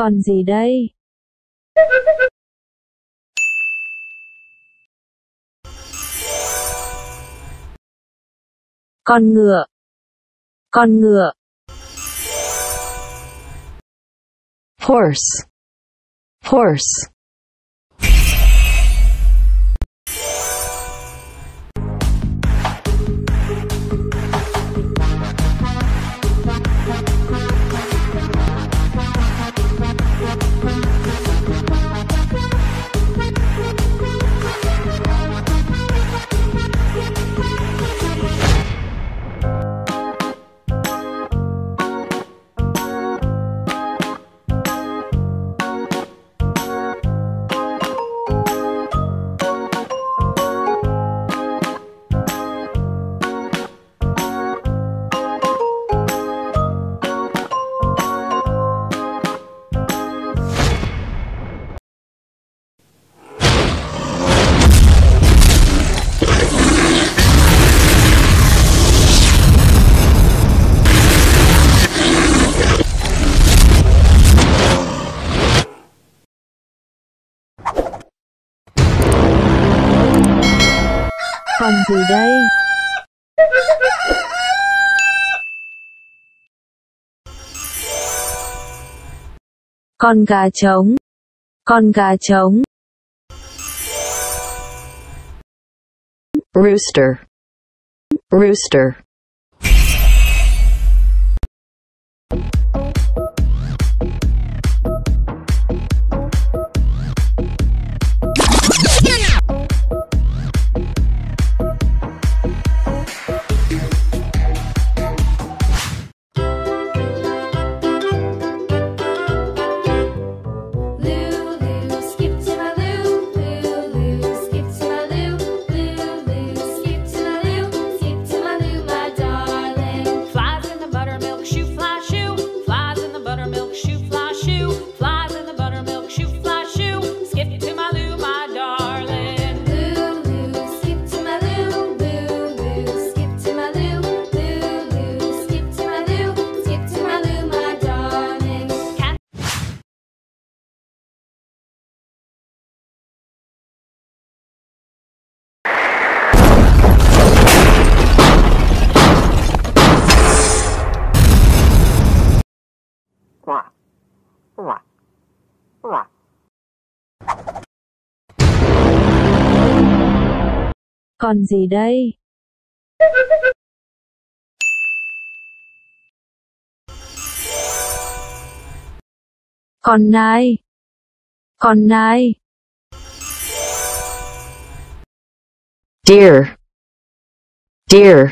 Còn gì đây? Con ngựa. Con ngựa. Horse. Horse. Còn gì đây? Con gà trống. Con gà trống. Rooster. Rooster. Còn gì đây? Con nai. Con nai. Deer. Deer.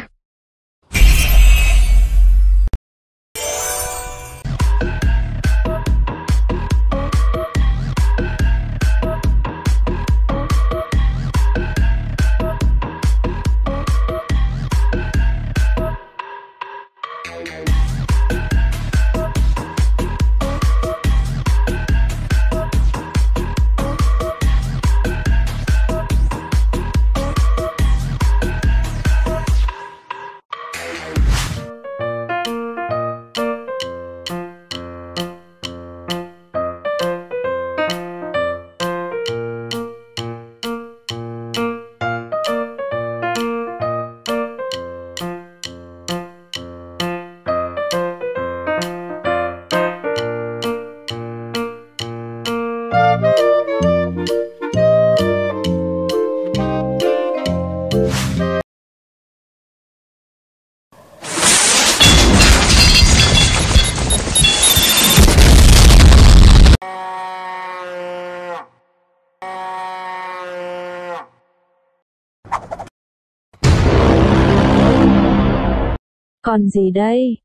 Còn gì đây?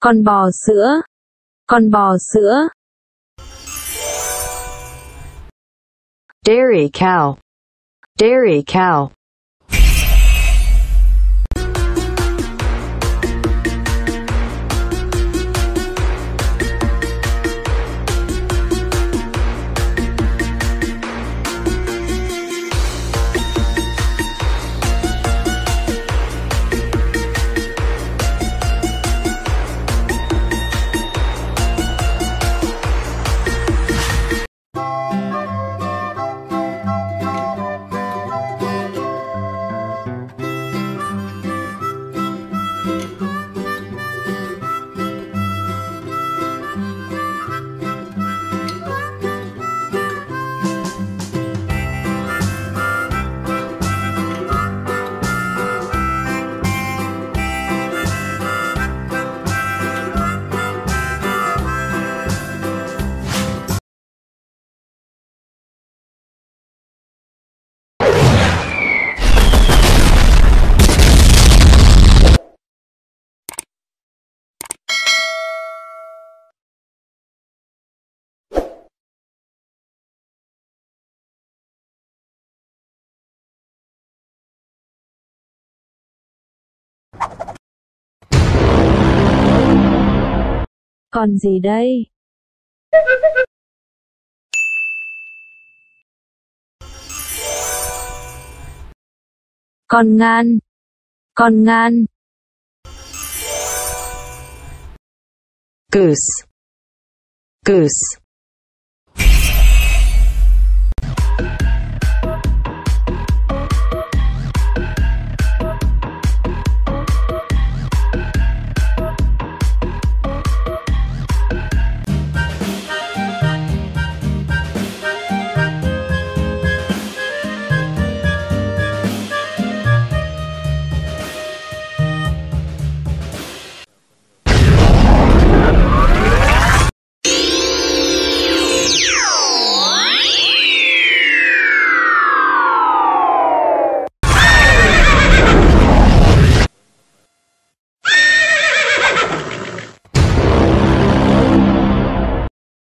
Con bò sữa. Con bò sữa. Dairy cow. Dairy cow. Còn gì đây? Con ngan. Con ngan. Goose. Goose.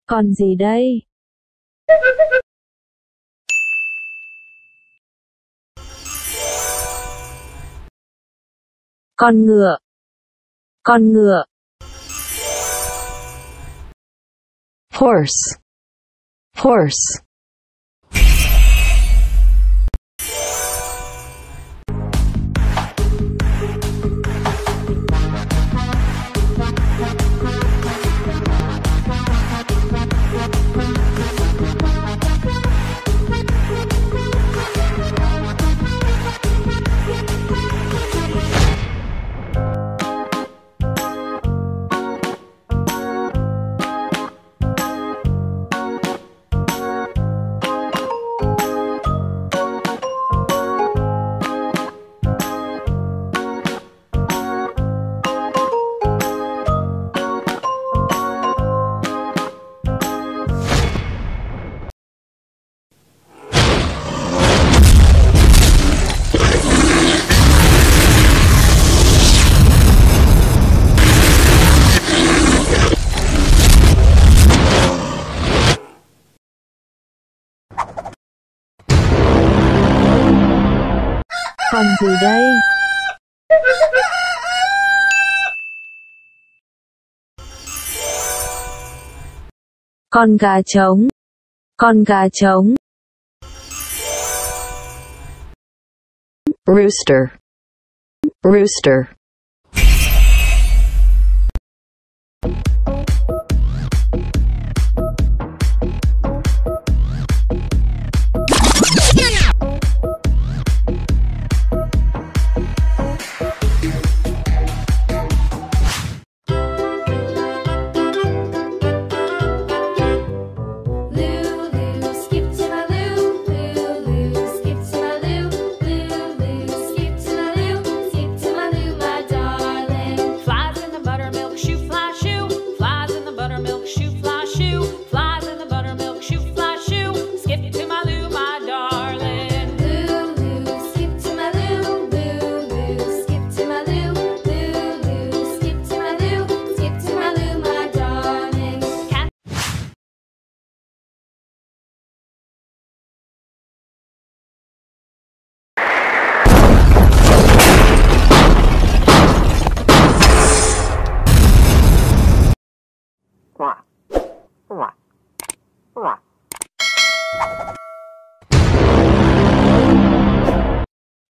Còn gì đây? Con ngựa. Con ngựa. Horse. Horse. Còn gì đây? Con gà trống. Con gà trống. Rooster. Rooster.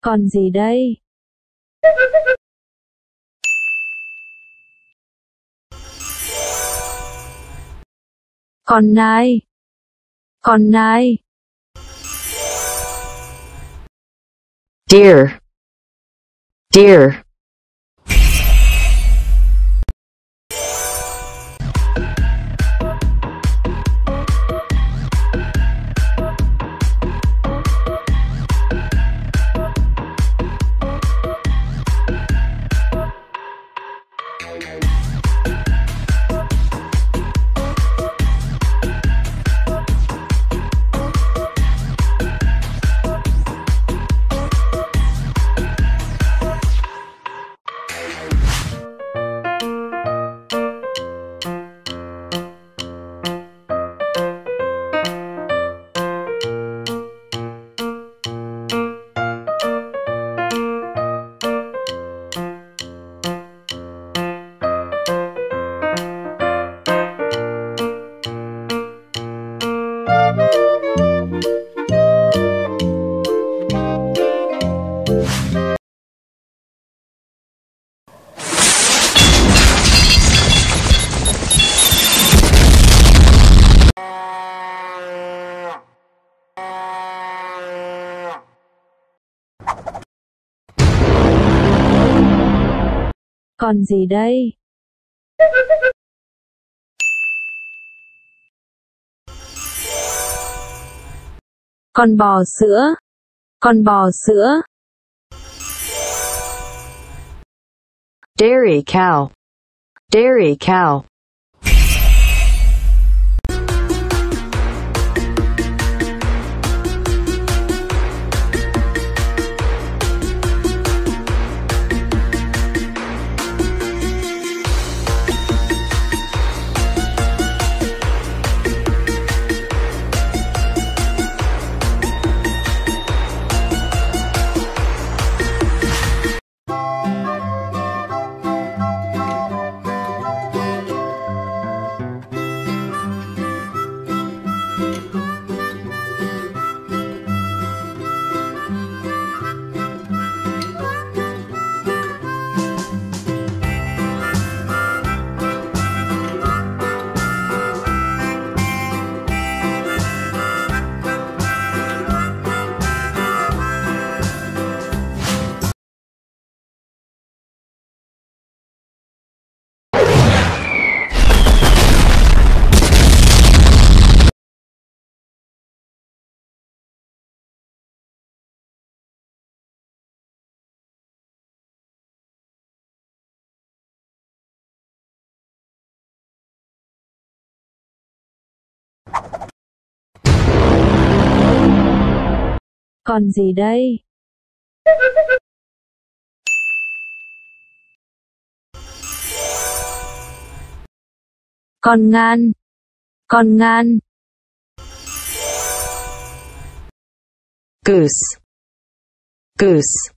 Còn gì đây? Con nai. Con nai. Deer. Deer. Còn gì đây? Con bò sữa, con bò sữa. Dairy cow, dairy cow. Còn gì đây? Con ngan, con ngan. Goose, goose.